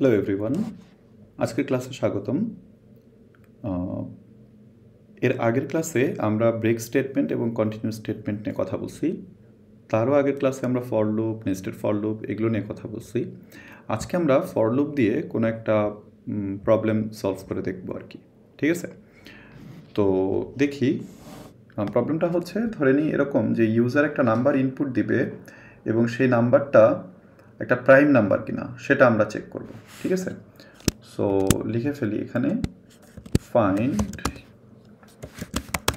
Hello everyone, আজকের ক্লাসে স্বাগতম। এর আগের ক্লাসে আমরা ব্রেক স্টেটমেন্ট এবং কন্টিনিউয়াস স্টেটমেন্ট নিয়ে কথা বলছি। তারও আগের ক্লাসে আমরা for loop, nested for loop এগুলো নিয়ে কথা বলছি। আজকে আমরা ফর লুপ দিয়ে কোনো একটা প্রবলেম সলভ করে দেখব আর কি, ঠিক আছে? তো দেখি প্রবলেমটা হচ্ছে, ধরে নিই এরকম যে ইউজার একটা নাম্বার ইনপুট দিবে এবং সেই নাম্বারটা একটা প্রাইম নাম্বার কিনা সেটা আমরা চেক করব, ঠিক আছে? সো লিখে ফেলি এখানে, find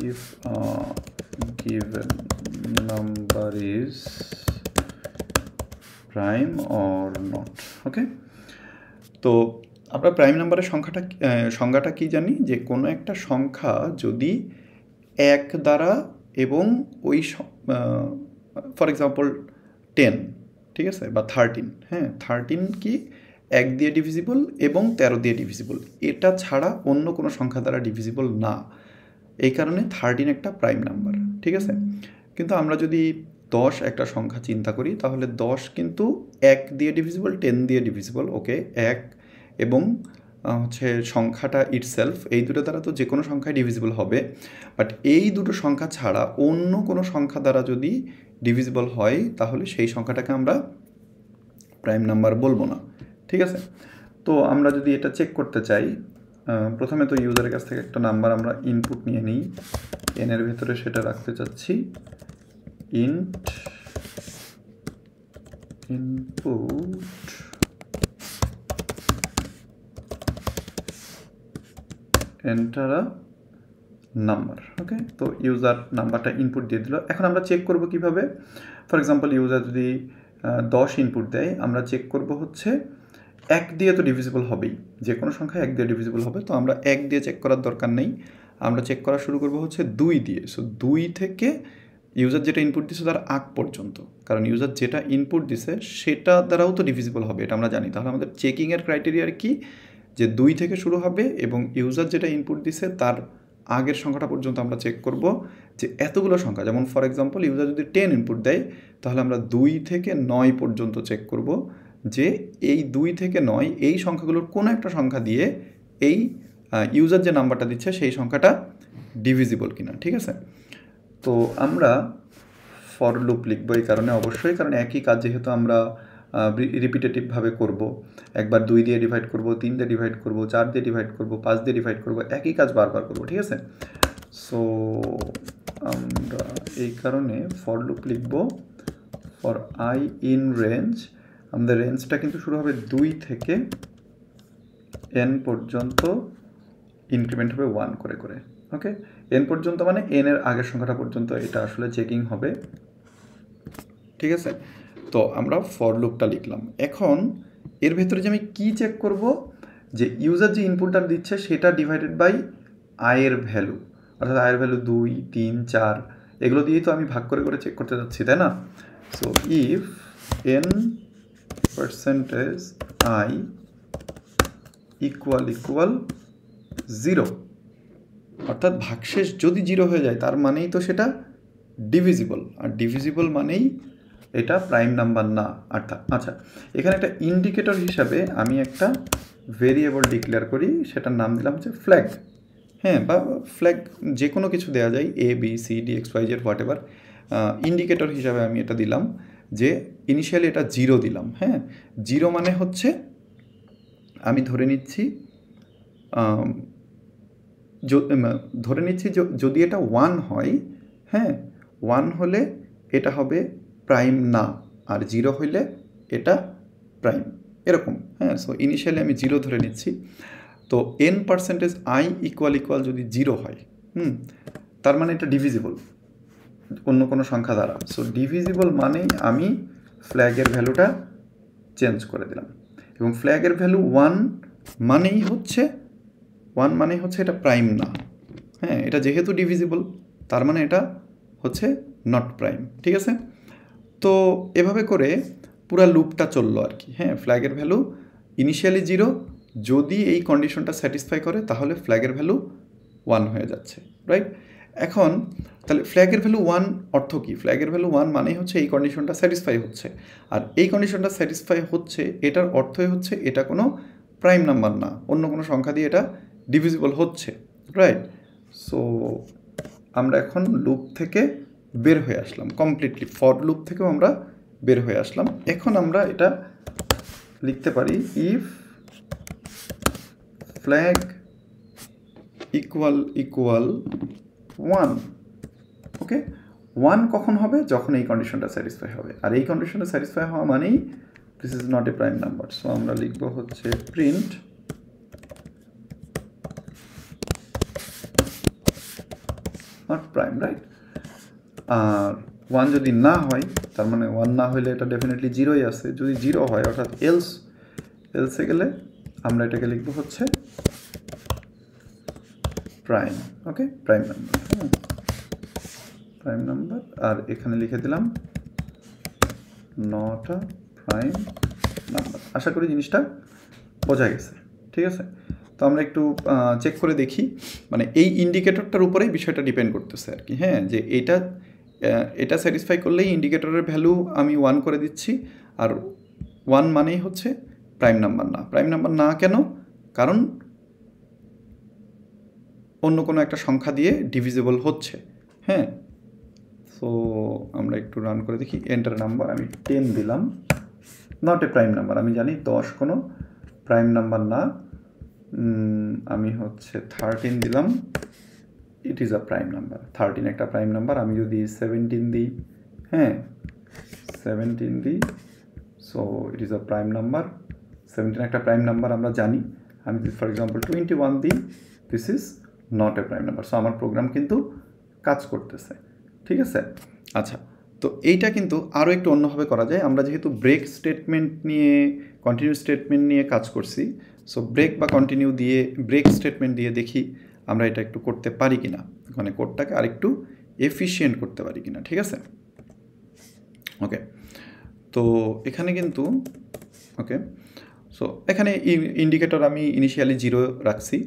if given number is prime or not. Okay, তো আমরা প্রাইম নাম্বারের সংজ্ঞাটা কি জানি, যে কোনো একটা সংখ্যা যদি এক দ্বারা এবং ওই ফর এক্সাম্পল 10, ঠিক আছে, বা 13, হ্যাঁ 13 কি 1 দিয়ে ডিভিজিবল এবং 13 দিয়ে ডিভিজিবল, এটা ছাড়া অন্য কোনো সংখ্যা দ্বারা ডিভিজিবল না। এই কারণে 13 একটা প্রাইম নাম্বার, ঠিক আছে? কিন্তু আমরা যদি 10 একটা সংখ্যা চিন্তা করি, তাহলে 10 কিন্তু 1 দিয়ে ডিভিজিবল, 10 দিয়ে ডিভিজিবল। ওকে, 1 এবং হচ্ছে সংখ্যাটা ইটসেলফ, এই দুটো দ্বারা তো যে কোনো সংখ্যায় ডিভিজিবল হবে, বাট এই দুটো সংখ্যা ছাড়া অন্য কোনো সংখ্যা দ্বারা যদি ডিভিজিবল হয় তাহলে সেই সংখ্যাটাকে আমরা প্রাইম নাম্বার বলবো না, ঠিক আছে? তো আমরা যদি এটা চেক করতে চাই, প্রথমে তো ইউজারের কাছ থেকে একটা নাম্বার আমরা ইনপুট নিয়ে নিই, এনের ভেতরে সেটা রাখতে চাচ্ছি int input enter a number. Okay, তো ইউজার নাম্বারটা ইনপুট দিয়ে দিল। এখন আমরা চেক করব কিভাবে, ফর এক্সাম্পল ইউজার যদি 10 ইনপুট দেয়, আমরা চেক করব হচ্ছে 1 দিয়ে তো ডিভিজিবল হবেই, যে কোনো সংখ্যা 1 দিয়ে ডিভিজিবল হবে, তো আমরা 1 দিয়ে চেক করার দরকার নেই, আমরা চেক করা শুরু করব হচ্ছে 2 দিয়ে। সো 2 থেকে ইউজার যেটা ইনপুট দিছে তার আগ পর্যন্ত, কারণ ইউজার যেটা ইনপুট দিছে সেটা দ্বারাও তো ডিভিজিবল হবে, এটা আমরা জানি। তাহলে আমাদের চেকিংয়ের ক্রাইটেরিয়ার কি, যে 2 থেকে শুরু হবে এবং ইউজার যেটা ইনপুট দিছে তার আগের সংখ্যাটা পর্যন্ত আমরা চেক করব, যে এতগুলো সংখ্যা, যেমন ফর এক্সাম্পল ইউজার যদি 10 ইনপুট দেয়, তাহলে আমরা 2 থেকে 9 পর্যন্ত চেক করব যে এই 2 থেকে 9 এই সংখ্যাগুলোর কোনো একটা সংখ্যা দিয়ে এই ইউজার যে নাম্বারটা দিচ্ছে সেই সংখ্যাটা ডিভিজিবল কিনা, ঠিক আছে? তো আমরা ফর লুপ লিখব এই কারণে, অবশ্যই, কারণ একই কাজ যেহেতু আমরা রিপিটেটিভভাবে করব, একবার 2 দিয়ে ডিভাইড করব, 3 দিয়ে ডিভাইড করব, 4 দিয়ে ডিভাইড করব, 5 দিয়ে ডিভাইড করব, একই কাজ বারবার করব, ঠিক আছে? সো আমরা এই কারণে ফর লুপ লিখব, ফর আই ইন রেঞ্জ, আমাদের রেঞ্জটা কিন্তু শুরু হবে 2 থেকে n পর্যন্ত, ইনক্রিমেন্ট হবে 1 করে করে। ওকে, n পর্যন্ত মানে n এর আগের সংখ্যাটা পর্যন্ত এটা আসলে চেকিং হবে, ঠিক আছে? তো আমরা ফর লুপটা লিখলাম। এখন এর ভেতরে যে আমি কী চেক করব, যে ইউজার যে ইনপুটটা দিচ্ছে সেটা ডিভাইডেড বাই আয়ের ভ্যালু, অর্থাৎ আয়ের ভ্যালু 2, 3, 4 এগুলো দিয়েই তো আমি ভাগ করে করে চেক করতে যাচ্ছি, তাই না? সো ইফ n% i =0, অর্থাৎ ভাগশেষ যদি 0 হয়ে যায় তার মানেই তো সেটা ডিভিজিবল, আর ডিভিজিবল মানেই এটা প্রাইম নাম্বার না। আচ্ছা, এখানে একটা ইন্ডিকেটর হিসাবে আমি একটা ভেরিয়েবল ডিক্লেয়ার করি, সেটার নাম দিলাম হচ্ছে ফ্ল্যাগ, হ্যাঁ, বা ফ্ল্যাগ যে কোনো কিছু দেওয়া যায়, ABCD XYZ হোয়াটএভার, ইন্ডিকেটর হিসাবে আমি এটা দিলাম, যে ইনিশিয়ালি এটা 0 দিলাম, হ্যাঁ। 0 মানে হচ্ছে আমি ধরে নিচ্ছি যদি এটা 1 হয়, হ্যাঁ, 1 হলে এটা হবে প্রাইম না, আর 0 হইলে এটা প্রাইম, এরকম, হ্যাঁ। সো ইনিশিয়ালি আমি 0 ধরে নিচ্ছি। তো n% i == যদি 0 হয়, তার মানে এটা ডিভিজিবল অন্য কোনো সংখ্যা দ্বারা। সো ডিভিজিবল মানেই আমি ফ্ল্যাগের ভ্যালুটা চেঞ্জ করে দিলাম, এবং ফ্ল্যাগের ভ্যালু 1 মানেই হচ্ছে এটা প্রাইম না, হ্যাঁ, এটা যেহেতু ডিভিজিবল তার মানে এটা হচ্ছে নট প্রাইম, ঠিক আছে? তো এভাবে করে পুরা লুপটা চললো আর কি, হ্যাঁ। ফ্ল্যাগের ভ্যালু ইনিশিয়ালি 0, যদি এই কন্ডিশনটা স্যাটিসফাই করে তাহলে ফ্ল্যাগের ভ্যালু 1 হয়ে যাচ্ছে, রাইট? এখন তাহলে ফ্ল্যাগের ভ্যালু 1 অর্থ কি? ফ্ল্যাগের ভ্যালু 1 মানেই হচ্ছে এই কন্ডিশনটা স্যাটিসফাই হচ্ছে, আর এই কন্ডিশনটা স্যাটিসফাই হচ্ছে এটার অর্থই হচ্ছে এটা কোনো প্রাইম নাম্বার না, অন্য কোনো সংখ্যা দিয়ে এটা ডিভিজিবল হচ্ছে, রাইট। সো আমরা এখন লুপ থেকে বের হয়ে আসলাম, কমপ্লিটলি ফর লুপ থেকেও আমরা বের হয়ে আসলাম। এখন আমরা এটা লিখতে পারি if flag equal equal 1। Okay, 1 কখন হবে? যখন এই কন্ডিশনটা স্যাটিসফাই হবে, আর এই কন্ডিশনটা স্যাটিসফাই হওয়া মানেই this is not a prime number. So আমরা লিখব হচ্ছে প্রিন্ট নট প্রাইম, রাইট। আর 1 যদি না হয়, তার মানে 1 না হলে এটা ডেফিনেটলি 0ই আছে, যদি 0 হয় অর্থাৎ এলস, এলসে গেলে আমরা এটাকে লিখব হচ্ছে prime. Okay, prime number, prime number. আর এখানে লিখে দিলাম নট আ প্রাইম নাম্বার। আশা করি জিনিসটা বোঝা গেছে, ঠিক আছে। তো আমরা একটু চেক করে দেখি, মানে এই ইন্ডিকেটরটার উপরেই বিষয়টা ডিপেন্ড করতেছে আর কি, হ্যাঁ, যে এটা এটা স্যাটিসফাই করলেই ইন্ডিকেটরের ভ্যালু আমি 1 করে দিচ্ছি, আর 1 মানেই হচ্ছে প্রাইম নাম্বার না। প্রাইম নাম্বার না কেন? কারণ অন্য কোনো একটা সংখ্যা দিয়ে ডিভিজিবল হচ্ছে, হ্যাঁ। সো আমরা একটু রান করে দেখি, এন্টার নাম্বার আমি 10 দিলাম, নট এ প্রাইম নাম্বার। আমি জানি 10 কোনো প্রাইম নাম্বার না, আমি হচ্ছে 13 দিলাম, it is a prime number. 13 একটা প্রাইম নাম্বার। আমি যদি 17 দিই, হ্যাঁ 17 দিই, so it is a prime number. 17 একটা প্রাইম নাম্বার আমরা জানি। আমি ফর এক্সাম্পল 21 দিই, this is not a prime number. So আমার প্রোগ্রাম কিন্তু কাজ করতেছে, ঠিক আছে। আচ্ছা, তো এইটা কিন্তু আরও একটু অন্যভাবে করা যায়। আমরা যেহেতু ব্রেক স্টেটমেন্ট নিয়ে, কন্টিনিউ স্টেটমেন্ট নিয়ে কাজ করছি, সো ব্রেক বা কন্টিনিউ দিয়ে, ব্রেক স্টেটমেন্ট দিয়ে দেখি আমরা এটা একটু করতে পারি কিনা, মানে কোডটাকে আরেকটু এফিশিয়েন্ট করতে পারি কিনা, ঠিক আছে। ওকে, তো এখানে কিন্তু ওকে, সো এখানে ইন্ডিকেটর আমি ইনিশিয়ালি 0 রাখছি।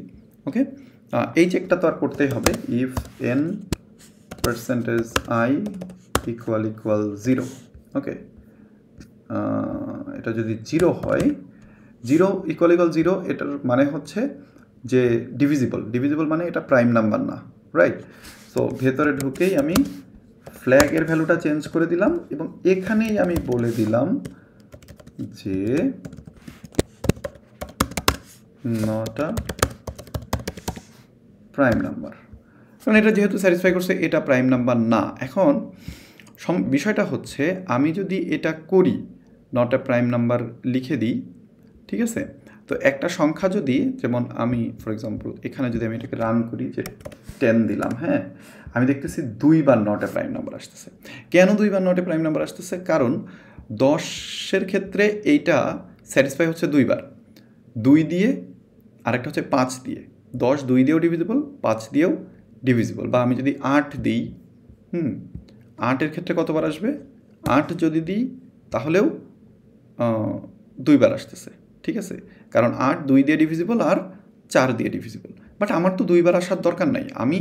ওকে, এই চেকটা তো আর করতেই হবে, if n percentage i equal equal 0। Okay, এটা যদি 0 হয়, 0 equal 0, এটার মানে হচ্ছে যে ডিভিজিবল। ডিভিজিবল মানে এটা প্রাইম নাম্বার না, রাইট। সো ভেতরে ঢুকেই আমি ফ্ল্যাগের ভ্যালুটা চেঞ্জ করে দিলাম, এবং এখানেই আমি বলে দিলাম যে নট আ প্রাইম নাম্বার, কারণ এটা যেহেতু স্যাটিসফাই করছে এটা প্রাইম নাম্বার না। এখন বিষয়টা হচ্ছে, আমি যদি এটা করি, নট আ প্রাইম নাম্বার লিখে দিই, ঠিক আছে। তো একটা সংখ্যা যদি, যেমন আমি ফর এক্সাম্পল এখানে যদি আমি এটাকে রান করি, যে 10 দিলাম, হ্যাঁ, আমি দেখতেছি 2 বার নট এ প্রাইম নাম্বার আসতেছে। কেন 2 বার নট এ প্রাইম নাম্বার আসতেছে? কারণ 10-এর ক্ষেত্রে এইটা স্যাটিসফাই হচ্ছে 2 বার, 2 দিয়ে, আরেকটা হচ্ছে 5 দিয়ে। 10 2 দিয়েও ডিভিজিবল, 5 দিয়েও ডিভিজিবল। বা আমি যদি 8 দিই, 8-এর ক্ষেত্রে কতবার আসবে? 8 যদি দিই তাহলেও 2 বার আসতেছে, ঠিক আছে। কারণ 8 2 দিয়ে ডিভিজিবল আর 4 দিয়ে ডিভিজিবল। বাট আমার তো 2 বার আসার দরকার নাই, আমি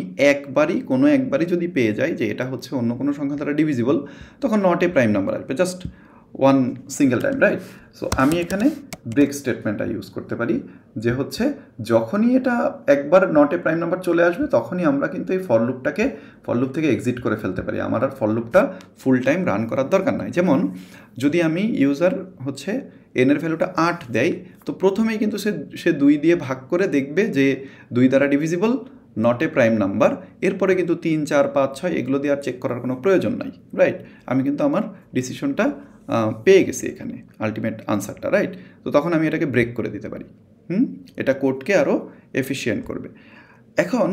কোনো একবারই যদি পেয়ে যাই যে এটা হচ্ছে অন্য কোনো সংখ্যা দ্বারা ডিভিজিবল, তখন নট এ প্রাইম নাম্বার আসবে, just 1 single time, right. So আমি এখানে ব্রেক স্টেটমেন্টটা ইউজ করতে পারি, যে হচ্ছে যখনই এটা একবার নট এ প্রাইম নাম্বার চলে আসবে, তখনই আমরা কিন্তু এই ফর লুপ থেকে এক্সিট করে ফেলতে পারি। আমার আর ফর লুপটা ফুল টাইম রান করার দরকার নাই। যেমন যদি আমি ইউজার হচ্ছে এনের ভ্যালুটা 8 দেয়, তো প্রথমেই কিন্তু সে 2 দিয়ে ভাগ করে দেখবে যে 2 দ্বারা divisible, not a prime number. এরপরে কিন্তু 3 4 5 6 এগুলো দিয়ে আর চেক করার কোনো প্রয়োজন নাই, রাইট। আমি কিন্তু আমার ডিসিশনটা পেয়ে গেছি এখানে, আলটিমেট আনসারটা, রাইট। তো তখন আমি এটাকে ব্রেক করে দিতে পারি। এটা কোডকে আরও এফিশিয়েন্ট করবে। এখন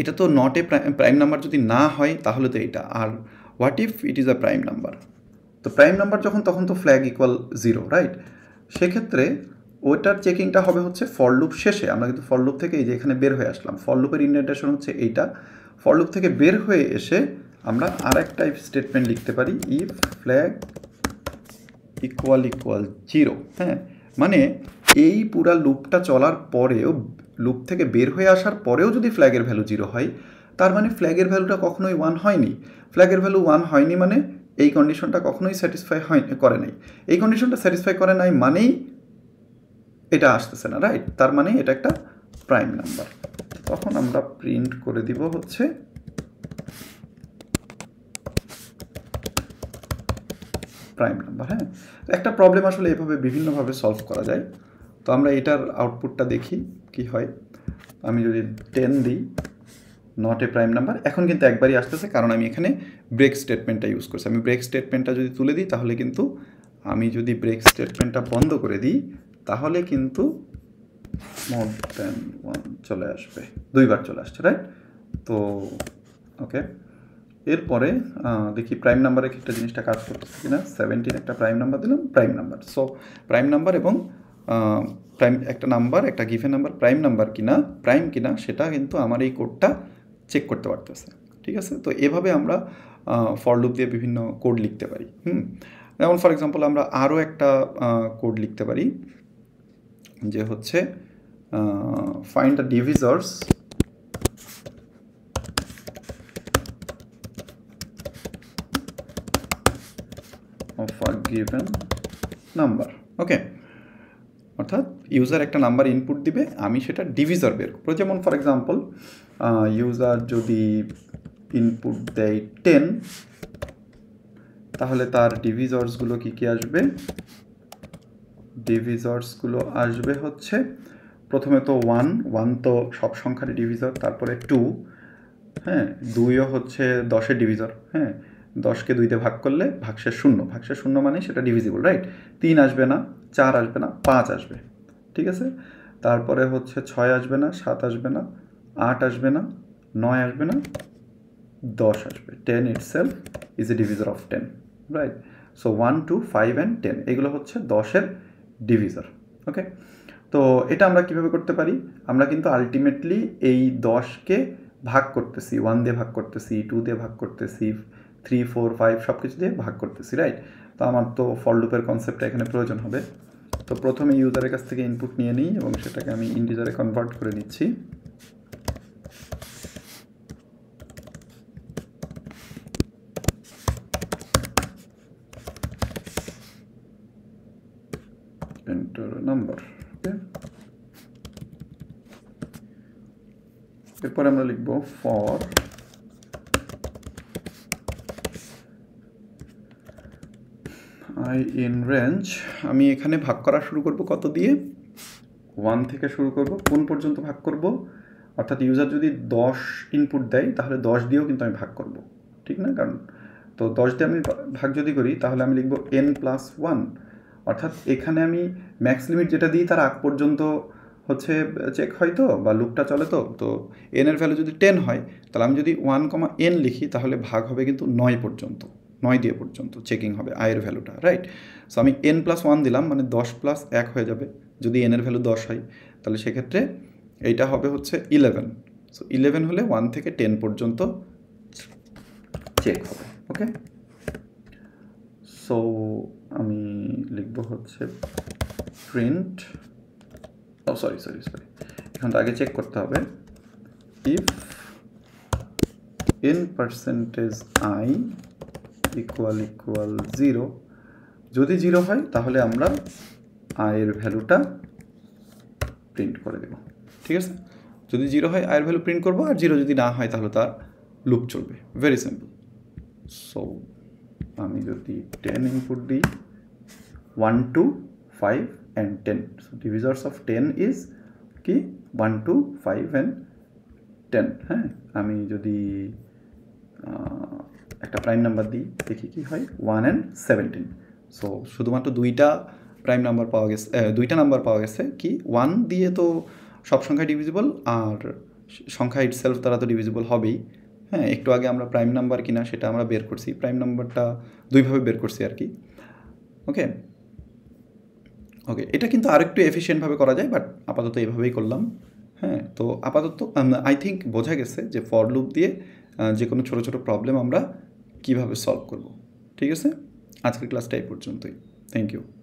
এটা তো নট এ প্রাইম নাম্বার যদি না হয় তাহলে তো এটা, আর what if it is a prime number? তো প্রাইম নাম্বার যখন, তখন তো ফ্ল্যাগ ইকুয়াল 0, রাইট। সেক্ষেত্রে ওটার চেকিংটা হবে হচ্ছে ফর লুপ শেষে। আমরা কিন্তু ফর লুপ থেকে এই যে এখানে বের হয়ে আসলাম, ফর লুপের ইন্ডেন্টেশন হচ্ছে এইটা। ফর লুপ থেকে বের হয়ে এসে আমরা আরেকটা স্টেটমেন্ট লিখতে পারি, ইফ ফ্ল্যাগ ইকুয়াল ইকুয়াল 0, হ্যাঁ। মানে এই পুরা লুপটা চলার পরেও, লুপ থেকে বের হয়ে আসার পরেও যদি ফ্ল্যাগের ভ্যালু 0 হয়, तार माने फ्लैगर भैलूटा कखनोई 1 हयनि। फ्लैगर भैलू 1 हयनि माने एई कंडिशनटा कखनोई सैटिस्फाई हय करे नाई। एई कंडिशनटा सैटिस्फाई करे नाई मानेई एटा आसतेछे ना, राइट। तार माने एटा एकटा प्राइम नम्बर। तखन आमरा प्रिंट करे दिब हच्छे प्राइम नम्बर। हाँ, एक प्रॉब्लेम आसले एइभावे विभिन्न भावे सल्व करा जाए। तो आमरा एटार आउटपुटटा देखी कि हय। आमि जोदि 10 दिई नट ए प्राइम नम्बर, एखन किन्तु एकबारई आसतेछे कारण आमि एखाने ब्रेक स्टेटमेंटटा यूज करछि। आमि ब्रेक स्टेटमेंटटा जोदि तुले दिई ताहले किन्तु आमि जोदि ब्रेक स्टेटमेंटटा बंद करे दिई ताहले किन्तु मोर देन 1 चले आसबे, दुइबार चले आसछे, राइट। तो ओके एरपरे देखी प्राइम नम्बर एक जिनिसटा काज करतेछे किना। 17 एक प्राइम नम्बर दिलाम, prime number. So prime number एबं प्राइम एक नम्बर एक गिभेन नम्बर प्राइम नम्बर किना प्राइम किना सेटा किन्तु आमार एई कोडटा चेक करते पारतेछे, ठीक आछे। तो एभावे आमरा फर लूप दिये विभिन्न कोड लिखते पारी। जेमन फर एक्साम्पल आमरा आरो एकटा कोड लिखते पारी जे होच्छे find the divisors of a given number. Okay, अर्थात यूजार एक नम्बर इनपुट दिबे, आमी सेटा डिविजर बेर करब। जेमन फर एक्साम्पल यूजार जदि इनपुट देय 10 ताहले तार डिविजर्स गुलो की की आसबे। डिविजर्स गुलो आसबे होच्छे प्रथमे तो 1 तो सब संख्यार डिविजर, तारपरे 2, हाँ 2 होच्छे 10 एर डिविजर, हाँ 10 के 2 ते भाग करले भागशेष 0, भागशेष 0 माने सेटा डिविजिबल, राइट। 3 आसबे ना, 4 आसबे ना, 5 आसबे, ठीक आछे। तारपरे होच्छे 6 आसबे ना, 7 आसबे ना, 8 आसबे ना, 9 आसबे ना, 10 आसबे। 10 itself is a divisor of 10, right. So 1 2 5 and 10 एगुलो होच्छे 10 एर डिविजर। ओके, तो एटा आमरा किभाबे करते पारी? आमरा किन्तु आल्टिमेटली एई 10 के भाग करतेছি, 1 দিয়ে ভাগ করতেছি, 2 দিয়ে ভাগ করতেছি, 3 4 5 सब किस दिए भाग करते, राइट। तो हमार तो फर लूपर कन्सेप्ट एखे प्रयोजन है। तो प्रथम यूजारे काछ थेके इनपुट निये निई एबं सेटाके आमी इंटिजारे कन्भार्ट करे निच्छि। Enter number. एरपर आमरा लिखबो फर I in range, आमी एखाने भाग करा शुरू करब कत दिए, 1 थेके शुरू करब, कोन पर्यन्त भाग करब, अर्थात यूजार जदि 10 इनपुट देय ताहले 10 दिएও किन्तु आमी भाग करब, ठीक ना। कारण तो 10 दिए आमी भाग जदि करी ताहले आमी लिखब n+1, अर्थात एखाने आमी मैक्स लिमिट जेटा दिई तार आग पर्यन्त হচ্ছে চেক হয় তো বা লুপটা চলে। তো তো n এর ভ্যালু যদি 10 হয় তাহলে আমি যদি 1, n লিখি তাহলে ভাগ হবে কিন্তু 9 পর্যন্ত, 9 दिए पर्यन्त चेकिंग होबे i एर भ्यालूटा, राइट। सो आमी n+1 दिलाम माने 10+1 हये जाबे, जदि n एर भ्यालू 10 हय ताहले सेई क्षेत्रे एइटा होबे होच्छे 11। सो 11 होले 1 थेके 10 पर्यन्त चेक होबे। ओके, सो आमी लिखबो होच्छे प्रिंट ओ सॉरी एखन आगे चेक करते होबे इफ n%i इक्वल 0, जो 0 है ताहले आमरा i एर भ्यालूटा प्रिंट कर देव, ठीक है। जो 0 है i एर भ्यालू प्रिंट करब और 0 जो ना है ताहले तार लूप चलबे, वेरी सिम्पल। सो आमी जदि 10 इनपुट दी 1 2 5 and 10, so divisors of 10 is कि 1 2 5 एंड 10। हाँ, आमी जदि एक प्राइम नम्बर दी देखी कि है 1 एंड 17। सो शुधुमात्र दुईटा प्राइम नम्बर पावा गेछे, दुईटा नम्बर पावा गेछे कि 1 दिए तो सब संख्या डिविजिबल और संख्या इटसेल्फ तारा तो डिविजिबल हबेई। हाँ, एकटू आगे आमरा प्राइम नम्बर किना सेटा आमरा बेर करछि, प्राइम नम्बरटा दुई भावे बेर करछि आर कि। ओके ओके, एटा किन्तु आरेकटू एफिशिएंट भावे करा जाए, बाट आपातत एइभावेई करलाम। हाँ, तो आपातत आई थिंक बोझा गेछे जे फर लूप दिए जे कोनो छोटो छोटो प्रॉब्लेम आमरा কিভাবে সলভ করব, ঠিক আছে। আজকের ক্লাসটা এই পর্যন্তই। Thank you.